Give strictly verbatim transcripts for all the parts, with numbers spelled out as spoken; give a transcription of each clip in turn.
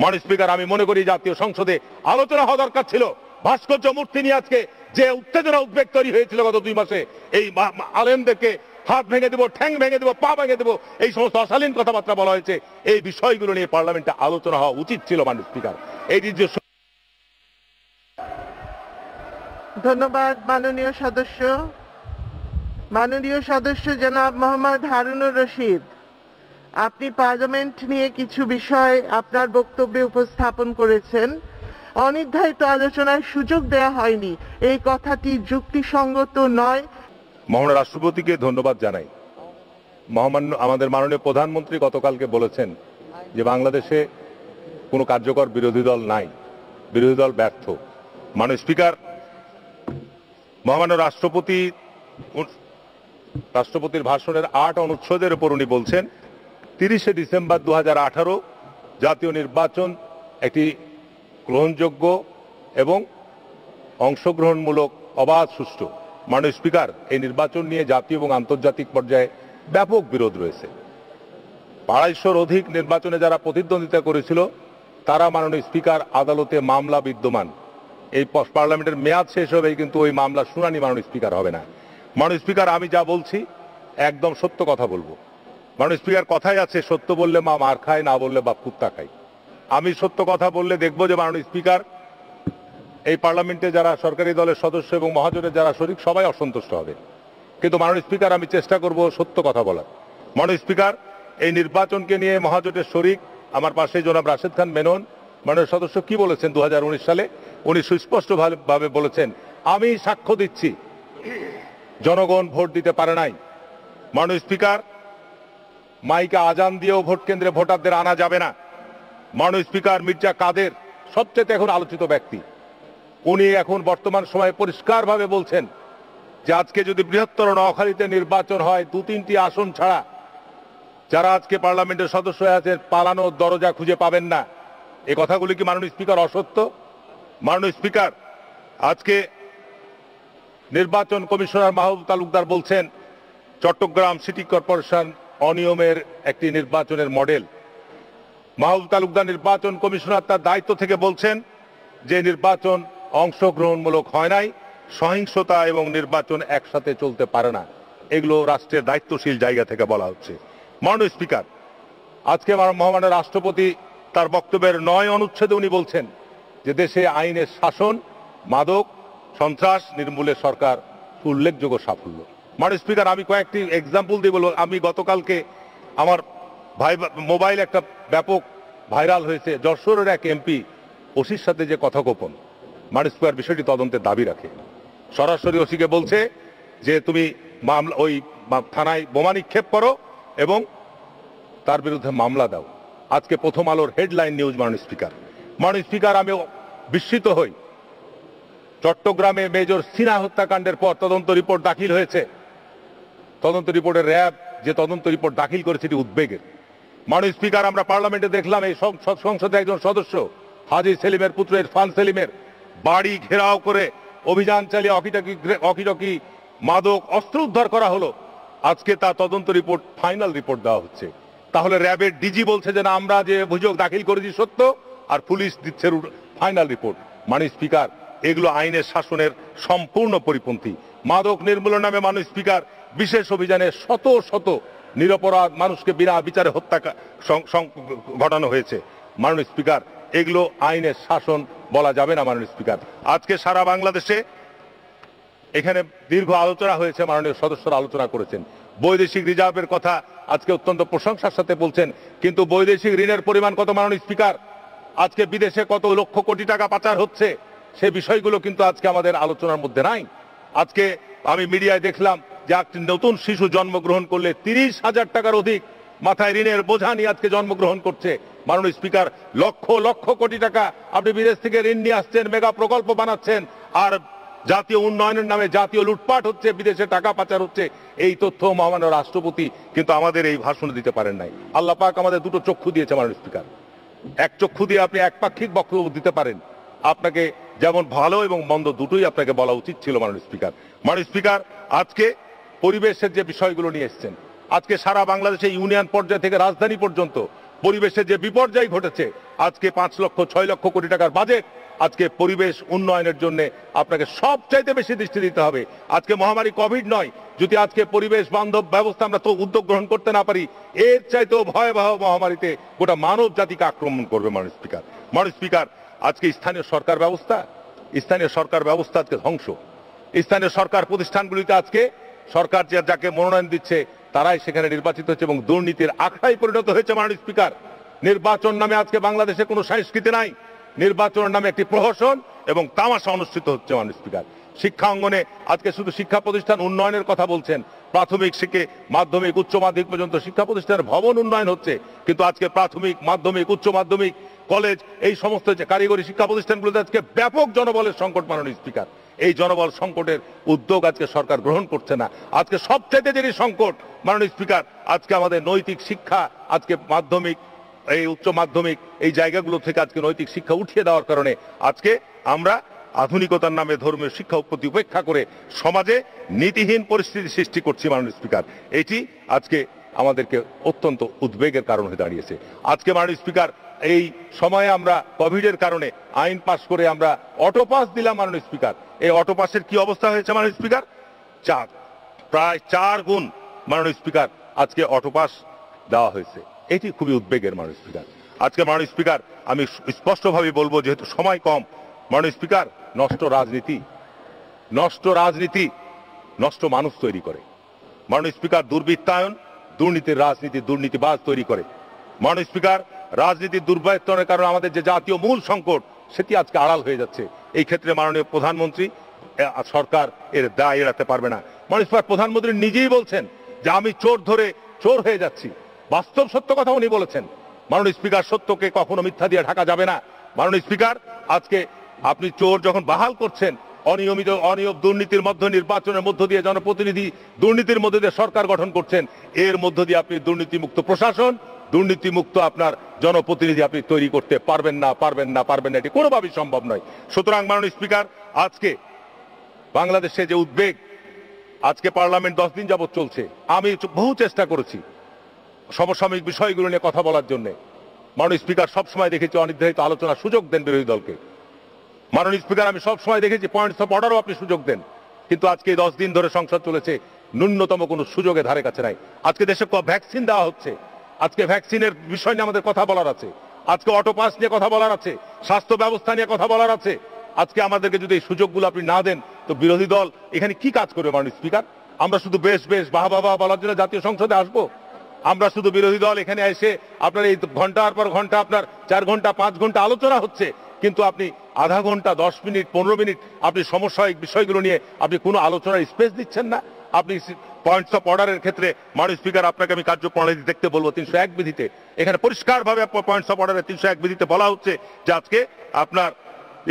माननीय स्पीकर आमी मने करी जातीय संसदे आलोचना हওয়া দরকার ছিল ভাস্কর্য মূর্তি নিয়ে আজকে যে উত্তেজনা উদ্বেগ তৈরি হয়েছিল গত দুই মাসে এই আলেমদেরকে হাত ভেঙে দেব ঠ্যাং ভেঙে দেব পা ভেঙে দেব এই সমস্ত অশালীন কথাবার্তা বলা হয়েছে এই বিষয়গুলো নিয়ে পার্লামেন্টে আলোচনা হওয়া উচিত ছিল মাননীয় স্পীকার এই যে ধন্যবাদ মাননীয় সদস্য মাননীয় সদস্য জনাব মোহাম্মদ হারুন উর রশিদ আপনি পার্লামেন্ট নিয়ে কিছু বিষয় আপনার বক্তব্যে উপস্থাপন করেছেন অনির্ধারিত আলোচনার সুযোগ দেয়া হয়নি এই কথাটি যুক্তিসঙ্গত নয় মহামান্য রাষ্ট্রপতিকে ধন্যবাদ জানাই মহামান্য আমাদের মাননীয় প্রধানমন্ত্রী গতকালকে বলেছেন যে বাংলাদেশে কোনো কার্যকর বিরোধী দল নাই বিরোধী দল ব্যর্থ মাননীয় স্পিকার মহামান্য রাষ্ট্রপতি রাষ্ট্রপতির ভাষণের আট অনুচ্ছেদের উপর উনি বলছেন তিরিশে ডিসেম্বর দু হাজার আঠারো জাতীয় নির্বাচন একটি গ্রহণযোগ্য এবং অংশগ্রহণমূলক অবাধ সুষ্ঠু মাননীয় স্পিকার এই নির্বাচন নিয়ে জাতীয় এবং আন্তর্জাতিক পর্যায়ে ব্যাপক বিরোধ রয়েছে আড়াইশোর অধিক নির্বাচনে যারা প্রতিদ্বন্দ্বিতা করেছিল তারা মাননীয় স্পিকার আদালতে মামলা বিদ্যমান এই পার্লামেন্টের মেয়াদ শেষ হবে কিন্তু ওই মামলা শুনানি মাননীয় স্পিকার হবে না মাননীয় স্পিকার আমি যা বলছি একদম সত্য কথা বলবো মাননীয় স্পিকার কথাই আছে সত্য বললে মা মার খায় না বললে বাপ কুত্তা খায় আমি সত্য কথা বললে দেখবো যে মাননীয় স্পিকার এই পার্লামেন্টে যারা সরকারি দলের সদস্য এবং মহাজোটের যারা শরিক সবাই অসন্তুষ্ট হবে কিন্তু মাননীয় স্পিকার আমি চেষ্টা করব সত্য কথা বলার মাননীয় স্পিকার এই নির্বাচনকে নিয়ে মহাজোটের শরিক আমার পাশে জনাব রাশেদ খান মেনন মাননীয় সদস্য কি বলেছেন দু হাজার উনিশ সালে উনি সুস্পষ্টভাবে বলেছেন আমি সাক্ষ্য দিচ্ছি জনগণ ভোট দিতে পারে নাই মাননীয় স্পিকার মাইকে আজান দিয়েও ভোট কেন্দ্রে ভোটারদের আনা যাবে না মাননীয় স্পিকার মির্জা কাদের সবচেয়ে এখন আলোচিত ব্যক্তি উনি এখন বর্তমান সময়ে পরিষ্কারভাবে বলছেন যে আজকে যদি বৃহত্তর নোয়াখালীতে নির্বাচন হয় দু তিনটি আসন ছাড়া যারা আজকে পার্লামেন্টের সদস্য আছেন পালানোর দরজা খুঁজে পাবেন না এ কথাগুলি কি মাননীয় স্পিকার অসত্য মাননীয় স্পিকার আজকে নির্বাচন কমিশনার মাহবুব তালুকদার বলছেন চট্টগ্রাম সিটি কর্পোরেশন অনিয়মের একটি নির্বাচনের মডেল মাহবুব তালুকদার নির্বাচন কমিশনার তার দায়িত্ব থেকে বলছেন যে নির্বাচন অংশগ্রহণমূলক হয় নাই সহিংসতা এবং নির্বাচন একসাথে চলতে পারে না এগুলো রাষ্ট্রের দায়িত্বশীল জায়গা থেকে বলা হচ্ছে মাননীয় স্পিকার আজকে আমার মহামান্য রাষ্ট্রপতি তার বক্তব্যের নয় অনুচ্ছেদে উনি বলছেন যে দেশে আইনের শাসন মাদক সন্ত্রাস নির্মূলে সরকার উল্লেখযোগ্য সাফল্য মাননীয় স্পিকার আমি কয়েকটি এক্সাম্পল দিয়ে বলব আমি গতকালকে আমার ভাই মোবাইল একটা ব্যাপক ভাইরাল হয়েছে যশোরের এক এমপি ওসির সাথে যে কথোপকথন মাননীয় স্পিকার বিষয়টি তদন্তের দাবি রাখে সরাসরি ওসিকে বলছে যে তুমি মামলা ওই থানায় বোমা নিক্ষেপ করো এবং তার বিরুদ্ধে মামলা দাও আজকে প্রথম আলোর হেডলাইন নিউজ মাননীয় স্পিকার মাননীয় স্পিকার আমি বিস্মিত হই চট্টগ্রামে মেজর সিনা হত্যাকাণ্ডের পর তদন্ত রিপোর্ট দাখিল হয়েছে তদন্ত রিপোর্টে র্যাব যে তদন্ত রিপোর্ট দাখিল করেছে এটি উদ্বেগের মাননীয় স্পিকার আমরা পার্লামেন্টে দেখলাম এই সংসদে একজন সদস্য হাজি সেলিমের পুত্র ইরফান সেলিমের বাড়ি ঘেরাও করে অভিযান চালিয়ে অকিটকি অকিটকি মাদক অস্ত্র উদ্ধার করা হলো আজকে তা তদন্ত রিপোর্ট ফাইনাল রিপোর্ট দেওয়া হচ্ছে তাহলে র্যাবের ডিজি বলছে যে না আমরা যে অভিযোগ দাখিল করেছি সত্য আর পুলিশ দিচ্ছে ফাইনাল রিপোর্ট মাননীয় স্পিকার এগুলো আইনের শাসনের সম্পূর্ণ পরিপন্থী মাদক নির্মূলের নামে মাননীয় স্পিকার বিশেষ অভিযানে শত শত নিরপরাধ মানুষকে বিনা বিচারে হত্যা ঘটানো হয়েছে মাননীয় স্পিকার এগুলো আইনের শাসন বলা যাবে না মাননীয় স্পিকার আজকে সারা বাংলাদেশে এখানে দীর্ঘ আলোচনা হয়েছে মাননীয় সদস্যরা আলোচনা করেছেন বৈদেশিক রিজার্ভের কথা আজকে অত্যন্ত প্রশংসার সাথে বলছেন কিন্তু বৈদেশিক ঋণের পরিমাণ কত মাননীয় স্পিকার আজকে বিদেশে কত লক্ষ কোটি টাকা পাচার হচ্ছে সে বিষয়গুলো কিন্তু আজকে আমাদের আলোচনার মধ্যে নাই আজকে আমি মিডিয়ায় দেখলাম যে একটি নতুন শিশু জন্মগ্রহণ করলে তিরিশ হাজার টাকার অধিক মাথায় ঋণের বোঝা নিয়ে আজকে জন্মগ্রহণ করছে মাননীয় স্পিকার লক্ষ লক্ষ কোটি টাকা আপনি বিদেশ থেকে ঋণ নিয়ে আসছেন মেগা প্রকল্প বানাচ্ছেন আর জাতীয় উন্নয়নের নামে জাতীয় লুটপাট হচ্ছে বিদেশে টাকা পাচার হচ্ছে এই তথ্য মহামান্য রাষ্ট্রপতি কিন্তু আমাদের এই ভাষণে দিতে পারেন নাই আল্লাহ পাক আমাদের দুটো চক্ষু দিয়েছে মাননীয় স্পিকার এক চক্ষু দিয়ে আপনি একপাক্ষিক বক্তব্য দিতে পারেন আপনাকে যেমন ভালো এবং মন্দ দুটোই আপনাকে বলা উচিত ছিল মাননীয় স্পিকার মাননীয় স্পিকার আজকে পরিবেশের যে বিষয়গুলো নিয়ে এসছেন আজকে সারা বাংলাদেশে ইউনিয়ন পর্যায় থেকে রাজধানী পর্যন্ত পরিবেশের যে বিপর্যয় ঘটেছে आज के पांच लक्ष छय लक्ष कोटी टाकार बजेट आज के परिवेश उन्नयनेर जन्य आपनाके सबचाइते बेशी दृष्टि दिते होबे। आज के महामारी कोविड नय, यदि आज के परिवेश बान्धव व्यवस्था आमरा तो उद्योग ग्रहण करते ना पारी एर चाइतेओ भयाबह महामारीते गोटा मानव जातिके आक्रमण करबे। माननीय स्पीकार, माननीय स्पीकार आज के स्थानीय सरकार व्यवस्था स्थानीय सरकार व्यवस्था आज के ध्वंस। स्थानीय सरकार प्रतिष्ठानगुलिते आज के सरकार जे जाके मनोनयन दिচ্ছে তারাই সেখানে নির্বাচিত হচ্ছে এবং দুর্নীতির আখড়ায় পরিণত হয়েছে। মাননীয় স্পিকার নির্বাচন নামে আজকে বাংলাদেশে কোনো সংস্কৃতি নাই, নির্বাচন নামে একটি প্রহসন এবং তামাশা অনুষ্ঠিত হচ্ছে। মাননীয় স্পিকার শিক্ষা অঙ্গনে আজকে শুধু শিক্ষা প্রতিষ্ঠান উন্নয়নের কথা বলছেন, প্রাথমিক থেকে মাধ্যমিক উচ্চ মাধ্যমিক পর্যন্ত শিক্ষা প্রতিষ্ঠানের ভবন উন্নয়ন হচ্ছে, কিন্তু আজকে প্রাথমিক মাধ্যমিক উচ্চ মাধ্যমিক কলেজ এই সমস্ত যে কারিগরি শিক্ষা প্রতিষ্ঠানগুলোতে আজকে ব্যাপক জনবলের সংকট। মাননীয় স্পিকার এই জনবল সংকটের উদ্যোগ আজকে সরকার গ্রহণ করছে না। আজকে সবচাইতে যে সংকট মাননীয় স্পিকার আজকে আমাদের নৈতিক শিক্ষা আজকে মাধ্যমিক এই উচ্চ মাধ্যমিক এই জায়গাগুলো থেকে আজকে নৈতিক শিক্ষা উঠিয়ে দেওয়ার কারণে আজকে আমরা আধুনিকতার নামে ধর্মীয় শিক্ষা উৎপত্তি উপেক্ষা করে সমাজে নীতিহীন পরিস্থিতি সৃষ্টি করছি। মাননীয় স্পিকার এটি আজকে আমাদেরকে অত্যন্ত উদ্বেগের কারণ হয়ে দাঁড়িয়েছে। আজকে মাননীয় স্পিকার এই সময়ে আমরা কোভিডের কারণে আইন পাস করে আমরা অটো পাস দিলাম। মাননীয় স্পিকার এই অটো পাসের কি অবস্থা হয়েছে মাননীয় স্পিকার? চার প্রায় চার গুণ মাননীয় স্পিকার আজকে অটো পাস দেওয়া হয়েছে। এটি খুবই উদ্বেগের। মাননীয় স্পিকার আজকে মাননীয় স্পিকার আমি স্পষ্টভাবে বলবো, যেহেতু সময় কম, মাননীয় স্পিকার নষ্ট রাজনীতি নষ্ট রাজনীতি নষ্ট মানুষ তৈরি করে। মাননীয় স্পিকার দুর্বৃত্তায়ন দুর্নীতির রাজনীতি দুর্নীতিবাজ তৈরি করে। মাননীয় স্পিকার রাজনীতির দুর্বৃত্তায়নের কারণে আমাদের যে জাতীয় মূল সংকট সেটি আজকে আড়াল হয়ে যাচ্ছে। এই ক্ষেত্রে মাননীয় প্রধানমন্ত্রী সরকার এর দায় এড়াতে পারবে না। মাননীয় স্পিকার প্রধানমন্ত্রী নিজেই বলছেন যে আমি চোর ধরে চোর হয়ে যাচ্ছি। বাস্তব সত্য কথা উনি বলেছেন। মাননীয় স্পিকার সত্যকে কখনো মিথ্যা দিয়ে ঢাকা যাবে না। মাননীয় স্পিকার আজকে আপনি চোর যখন বাহাল করছেন, অনিয়মিত অনিয়ম দুর্নীতির মধ্যে নির্বাচনের মধ্য দিয়ে জনপ্রতিনিধি দুর্নীতির মধ্য দিয়ে সরকার গঠন করছেন, এর মধ্য দিয়ে আপনি দুর্নীতিমুক্ত প্রশাসন দুর্নীতিমুক্ত আপনার জনপ্রতিনিধি আপনি তৈরি করতে পারবেন না পারবেন না পারবেন না এটি কোনোভাবেই সম্ভব নয়। সুতরাং মাননীয় স্পিকার আজকে বাংলাদেশে যে উদ্বেগ আজকে পার্লামেন্ট দশ দিন যাবৎ চলছে, আমি বহু চেষ্টা করেছি সমসাময়িক বিষয়গুলো নিয়ে কথা বলার জন্য। মাননীয় স্পিকার সবসময় দেখেছি অনির্ধারিত আলোচনার সুযোগ দেন বিরোধী দলকে। মাননীয় স্পিকার আমি সবসময় দেখেছি পয়েন্টস অফ অর্ডারও আপনি সুযোগ দেন, কিন্তু আজকে দশ দিন ধরে সংসদ চলেছে ন্যূনতম কোনো সুযোগে ধারে কাছে নাই। আজকে দেশে ভ্যাকসিন দেওয়া হচ্ছে, আজকে ভ্যাকসিনের বিষয় নিয়ে আমাদের কথা বলার আছে, আজকে অটো পাস নিয়ে কথা বলার আছে, স্বাস্থ্য ব্যবস্থা নিয়ে কথা বলার আছে। আজকে আমাদেরকে যদি এই সুযোগগুলো আপনি না দেন তো বিরোধী দল এখানে কি কাজ করবে? মাননীয় স্পিকার আমরা শুধু বেশ বেশ বাহ বাহ বলার জন্য জাতীয় সংসদে আসবো? আমরা শুধু বিরোধী দল এখানে এসে আপনার এই ঘন্টার পর ঘন্টা আপনার চার ঘন্টা পাঁচ ঘন্টা আলোচনা হচ্ছে, কিন্তু আপনি আধা ঘন্টা দশ মিনিট পনেরো মিনিট আপনি সমসাময়িক বিষয়গুলো নিয়ে আপনি কোনো আলোচনার স্পেস দিচ্ছেন না। আপনি পয়েন্টস অফ অর্ডারের ক্ষেত্রে মাননীয় স্পিকার আপনাকে আমি কার্যপ্রণালী দেখতে বলবো। তিনশো এক বিধিতে এখানে পরিষ্কারভাবে পয়েন্টস অফ অর্ডারের তিনশো এক বিধিতে বলা হচ্ছে যে আজকে আপনার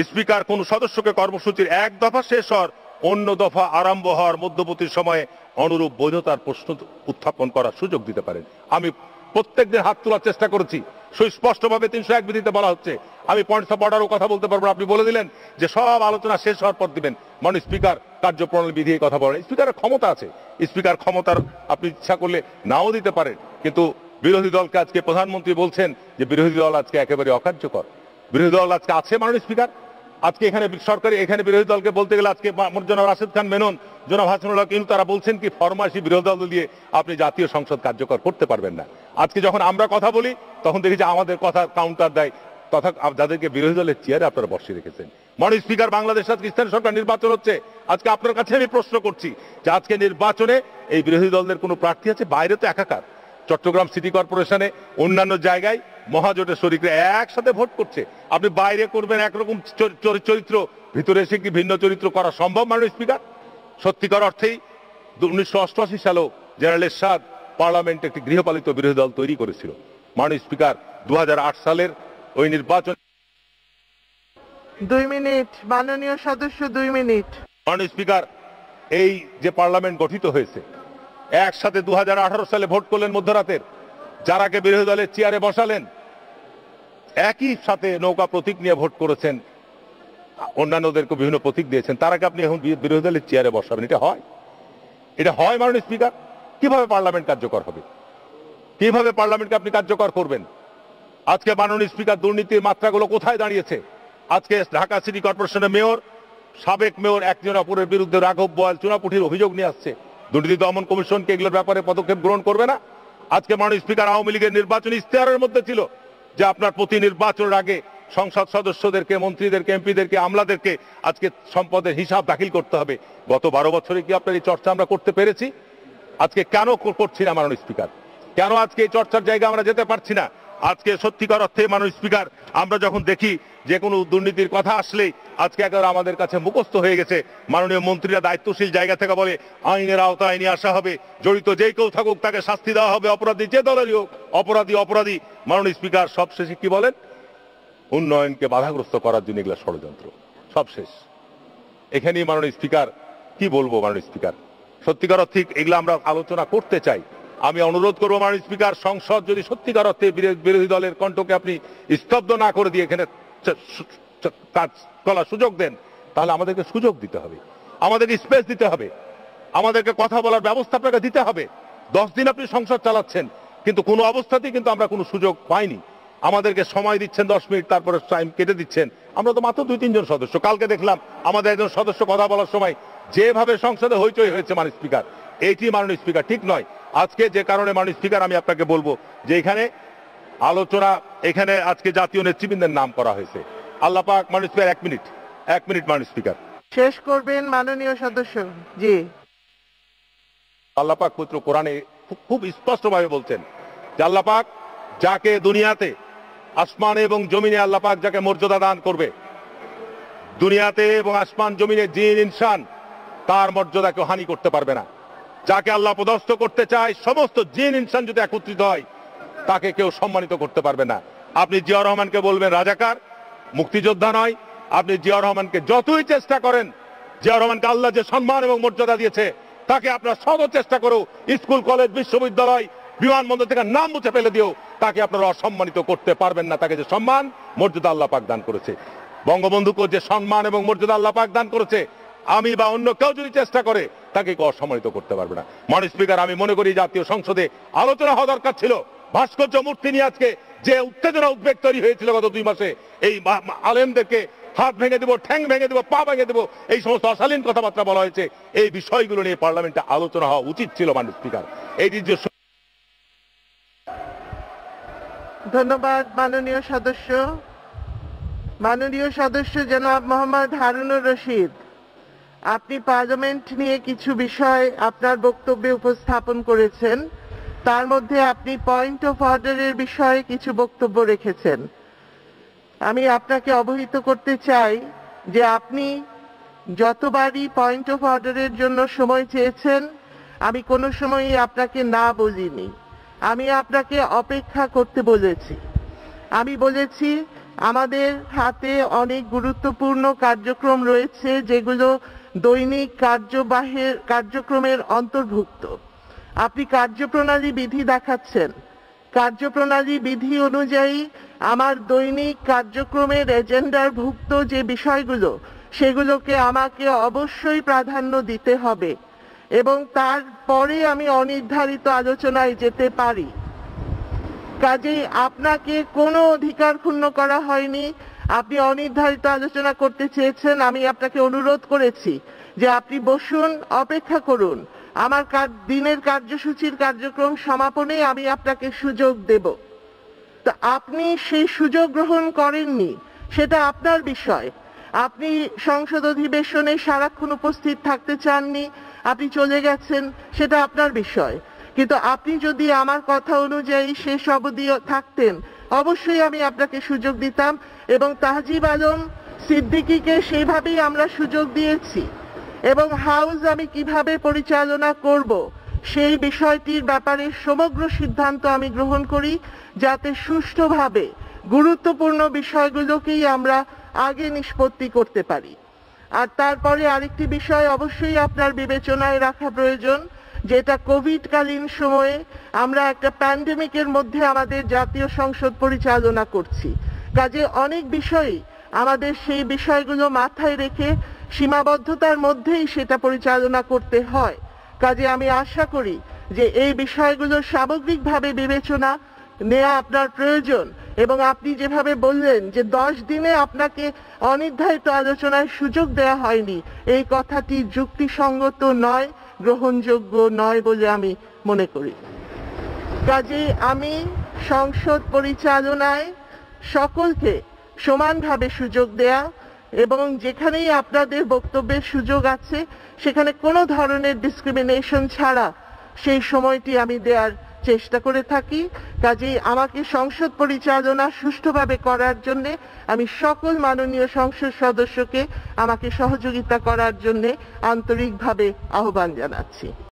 স্পিকার কোনো সদস্যকে কর্মসূচির এক দফা শেষ হওয়ার অন্য দফা আরম্ভ হওয়ার মধ্যবর্তীর সময়ে অনুরূপ বৈধতার প্রশ্ন উত্থাপন করার সুযোগ দিতে পারেন। আমি প্রত্যেকদিন হাত তোলার চেষ্টা করেছি, সুস্পষ্টভাবে তিনশো এক বিধিতে বলা হচ্ছে। আমি পয়েন্টস অফ অর্ডারও কথা বলতে পারবো, আপনি বলে দিলেন যে সব আলোচনা শেষ হওয়ার পর দিবেন। মাননীয় স্পিকার কার্যপ্রণালী বিধি কথা বলেন। স্পিকারের ক্ষমতা আছে, স্পিকার ক্ষমতার আপনি ইচ্ছা করলে নাও দিতে পারেন, কিন্তু বিরোধী দলকে আজকে প্রধানমন্ত্রী বলছেন যে বিরোধী দল আজকে একেবারে অকার্যকর। বিরোধী দল আজকে আছে মাননীয় স্পিকার? আজকে এখানে সরকারি এখানে বিরোধী দলকে বলতে গেলে আজকে জনাব রাশেদ খান মেনন জনাব হাসানুল্লাহ কিন্তু তারা বলছেন কি ফরমাসি বিরোধী দল দিয়ে আপনি জাতীয় সংসদ কার্যকর করতে পারবেন না। আজকে যখন আমরা কথা বলি তখন দেখি যে আমাদের কথা কাউন্টার দেয় তথা যাদেরকে বিরোধী দলের চেয়ারে আপনারা বসিয়ে রেখেছেন। মাননীয় স্পিকার বাংলাদেশ আজকে স্থানীয় সরকার নির্বাচন হচ্ছে। আজকে আপনার কাছে আমি প্রশ্ন করছি যে আজকে নির্বাচনে এই বিরোধী দলের কোনো প্রার্থী আছে? বাইরে তো একাকার, চট্টগ্রাম সিটি কর্পোরেশনে অন্যান্য জায়গায় মহাজোটের শরিকরা একসাথে ভোট করছে। আপনি বাইরে করবেন একরকম চরিত্র, ভিতরে এসে কি ভিন্ন চরিত্র করা সম্ভব? মাননীয় স্পিকার সত্যিকার অর্থেই উনিশশো অষ্টআশি সালেও জেনারেল এরশাদ পার্লামেন্টে একটি গৃহপালিত বিরোধী দল তৈরি করেছিল। মাননীয় স্পিকার দু হাজার আট সালের ওই নির্বাচন দুই মিনিট মাননীয় সদস্য দুই মিনিট। মাননীয় স্পিকার এই যে পার্লামেন্ট গঠিত হয়েছে একসাথে দু হাজার আঠারো সালে ভোট করলেন মধ্যরাতের, যারাকে বিরোধী দলের চেয়ারে বসালেন একই সাথে নৌকা প্রতীক নিয়ে ভোট করেছেন, অন্যান্যদেরকে বিভিন্ন প্রতীক দিয়েছেন, তারাকে আপনি এখন বিরোধী দলের চেয়ারে বসাবেন? এটা হয় এটা হয় মাননীয় স্পিকার? কিভাবে পার্লামেন্ট কার্যকর হবে? কিভাবে পার্লামেন্টকে আপনি কার্যকর করবেন? आज के माननीय स्पीकर दुर्नीतिर मात्रागुलो कोथाय दाड़ियेछे आज के ढाका सिटी करपोरेशनेर मेयर साबेक मेयर एकजन अपरेर बिरुद्धे राघव बोयाल चुनापुटिर अभियोग निये आसछे दुर्नीति दमन कमिशन के एगुलोर ब्यापारे पदक्षेप ग्रहण करबे ना। आज के माननीय स्पीकर आवामी लीगेर निर्वाचनी इश्तेहारेर मध्ये छिलो जे आपनार प्रति निर्वाचनेर आगे संसद सदस्यदेरके मंत्रीदेरके एमपीदेरके आमलादेरके आज के सम्पदेर हिसाब दाखिल करते हबे। गत बारो बछरे कि आपनारा एई चर्चा आमरा करते पेरेछि? आज के केन करछि ना माननीय स्पीकार? केन आज के चर्चार जायगाय आमरा जेते पारछि ना? आज के सत्यिकार अर्थे माननीय स्पीकार आमरा जखन देखी जे कोनो दुर्नीतिर कथा आसलेई आज के एकेबारे आमादेर काछे मुखस्थ हये गेछे। माननीय मंत्रीरा दायित्वशील जायगा थेके बोले आईनेर आवताय निये आसा हबे, जड़ित जेई केउ थाकुक ताके शास्ति देওয়া हबे, अपराधी जे दलेरই হোক अपराधी अपराधी। माननीय स्पीकार सबशेषे कि बोलेन? উন্নয়নকে বাধাগ্রস্ত করার জন্য এগুলা ষড়যন্ত্র সবশেষ। এখানেই মাননীয় স্পিকার কি বলবো মাননীয় স্পিকার, সত্যিকার অর্থে এগুলা আমরা আলোচনা করতে চাই। আমি অনুরোধ করব মাননীয় স্পিকার, সংসদ যদি সত্যিকার অর্থে বিরোধী দলের কণ্ঠকে আপনি স্তব্ধ না করে দিয়ে এখানে কাজ করার সুযোগ দেন তাহলে আমাদেরকে সুযোগ দিতে হবে, আমাদেরকে স্পেস দিতে হবে, আমাদেরকে কথা বলার ব্যবস্থা আপনাকে দিতে হবে। দশ দিন আপনি সংসদ চালাচ্ছেন কিন্তু কোনো অবস্থাতেই কিন্তু আমরা কোনো সুযোগ পাইনি। আমাদেরকে সময় দিচ্ছেন দশ মিনিট তারপরে টাইম কেটে দিচ্ছেন। আমরা তো মাত্র দুই তিনজন সদস্য, কালকে দেখলাম আমাদের একজন সদস্য কথা বলার সময় যেভাবে সংসদে হইচই হয়েছে মাননীয় স্পিকার, এইটি মাননীয় স্পিকার ঠিক নয়। আজকে যে কারণে মাননীয় স্পিকার আমি আপনাকে বলব যে এখানে আলোচনা এখানে আজকে জাতীয় নেতৃবৃন্দের নাম করা হয়েছে। আল্লাহ পাক মাননীয় স্পিকার এক মিনিট এক মিনিট মাননীয় স্পিকার শেষ করবেন মাননীয় সদস্য। জি আল্লাহ পাক পবিত্র কোরআনে খুব স্পষ্টভাবে বলছেন যে আল্লাহ পাক যাকে দুনিয়াতে আসমানে এবং জমিনে আল্লাহ পাক যাকে মর্যাদা দান করবে, দুনিয়াতে এবং আসমান জমিনে জিন ইনসান তার মর্যাদাকে হানি করতে পারবে না। যাকে আল্লাহ পদস্থ করতে চায় সমস্ত জিন ইনসান যদি একত্রিত হয় তাকে কেউ সম্মানিত করতে পারবে না। আপনি জিয়া রহমানকে বলবেন রাজাকার, মুক্তিযোদ্ধা নয়। আপনি জিয়া রহমানকে যতই চেষ্টা করেন, জিয়া রহমানকে আল্লাহ যে সম্মান এবং মর্যাদা দিয়েছে তাকে আপনার শত চেষ্টা করেও স্কুল কলেজ বিশ্ববিদ্যালয় বিমানবন্দর থেকে নাম মুছে ফেলে দিও তাকে আপনারা অসম্মানিত করতে পারবেন না। তাকে যে সম্মান মর্যাদা আল্লাহ পাক দান করেছে, বঙ্গবন্ধুকে যে সম্মান এবং মর্যাদা আল্লাহ পাক দান করেছে, আমি বা অন্য কেউ যদি চেষ্টা করে তাকে অসম্মানিত করতে পারবে না। মাননীয় স্পিকার, আমি মনে করি জাতীয় সংসদে আলোচনা হওয়া দরকার ছিল। ভাস্কর্য মূর্তি নিয়ে আজকে যে উত্তেজনা উদ্বেগ তৈরি হয়েছিল গত দুই মাসে, এই আলেমদেরকে হাত ভেঙে দেবো, ঠ্যাং ভেঙে দেবো, পা ভেঙে দেবো, এই সমস্ত অশালীন কথাবার্তা বলা হয়েছে, এই বিষয়গুলো নিয়ে পার্লামেন্টে আলোচনা হওয়া উচিত ছিল মাননীয় স্পিকার। এইটি যে ধন্যবাদ মাননীয় সদস্য। মাননীয় সদস্য জনাব মোহাম্মদ হারুন উর রশিদ, আপনি পার্লামেন্ট নিয়ে কিছু বিষয় আপনার বক্তব্যে উপস্থাপন করেছেন, তার মধ্যে আপনি পয়েন্ট অফ অর্ডারের বিষয়ে কিছু বক্তব্য রেখেছেন। আমি আপনাকে অবহিত করতে চাই যে আপনি যতবারই পয়েন্ট অফ অর্ডারের জন্য সময় চেয়েছেন আমি কোনো সময়ই আপনাকে না বলিনি। আমি আপনাকে অপেক্ষা করতে বলেছি। আমি বলেছি আমাদের হাতে অনেক গুরুত্বপূর্ণ কার্যক্রম রয়েছে যেগুলো দৈনিক কার্যবাহের কার্যক্রমের অন্তর্ভুক্ত। আপনি কার্যপ্রণালী বিধি দেখাচ্ছেন, কার্যপ্রণালী বিধি অনুযায়ী আমার দৈনিক কার্যক্রমের এজেন্ডারভুক্ত যে বিষয়গুলো সেগুলোকে আমাকে অবশ্যই প্রাধান্য দিতে হবে এবং তারপরে আমি অনির্ধারিত আলোচনায় যেতে পারি। কাজেই আপনাকে কোনো অধিকার ক্ষুণ্ণ করা হয়নি। আপনি অনির্ধারিত আলোচনা করতে চেয়েছেন, আমি আপনাকে অনুরোধ করেছি যে আপনি বসুন, অপেক্ষা করুন, আমার দিনের কার্যসূচির কার্যক্রম সমাপনে আমি আপনাকে সুযোগ দেব। তো আপনি সেই সুযোগ গ্রহণ করেননি, সেটা আপনার বিষয়। আপনি সংসদ অধিবেশনে সারাক্ষণ উপস্থিত থাকতে চাননি, আপনি চলে গেছেন, সেটা আপনার বিষয়। কিন্তু আপনি যদি আমার কথা অনুযায়ী শেষ অবধি থাকতেন অবশ্যই আমি আপনাকে সুযোগ দিতাম এবং তাহজিব আলম সিদ্দিকীকে সেইভাবেই আমরা সুযোগ দিয়েছি এবং হাউস আমি কিভাবে পরিচালনা করব সেই বিষয়টির ব্যাপারে সমগ্র সিদ্ধান্ত আমি গ্রহণ করি যাতে সুষ্ঠুভাবে গুরুত্বপূর্ণ বিষয়গুলোকেই আমরা আগে নিষ্পত্তি করতে পারি। আর তারপরে আরেকটি বিষয় অবশ্যই আপনার বিবেচনায় রাখা প্রয়োজন, যেটা কোভিডকালীন সময়ে আমরা একটা প্যান্ডেমিকের মধ্যে আমাদের জাতীয় সংসদ পরিচালনা করছি। কাজে অনেক বিষয়ই আমাদের সেই বিষয়গুলো মাথায় রেখে সীমাবদ্ধতার মধ্যেই সেটা পরিচালনা করতে হয়। কাজে আমি আশা করি যে এই বিষয়গুলো সামগ্রিকভাবে বিবেচনা নেওয়া আপনার প্রয়োজন। এবং আপনি যেভাবে বললেন যে দশ দিনে আপনাকে অনির্ধারিত আলোচনার সুযোগ দেওয়া হয়নি, এই কথাটি যুক্তিসঙ্গত নয়, গ্রহণযোগ্য নয় বলে আমি মনে করি। কাজেই আমি সংসদ পরিচালনায় সকলকে সমানভাবে সুযোগ দেয়া এবং যেখানেই আপনাদের বক্তব্যের সুযোগ আছে সেখানে কোনো ধরনের ডিসক্রিমিনেশন ছাড়া সেই সময়টি আমি দেওয়ার চেষ্টা করে থাকি। কাজেই আমাকে সংসদ পরিচালনা সুষ্ঠুভাবে করার জন্য আমি সকল মাননীয় সংসদ সদস্যকে আমাকে সহযোগিতা করার জন্য আন্তরিকভাবে আহ্বান জানাচ্ছি।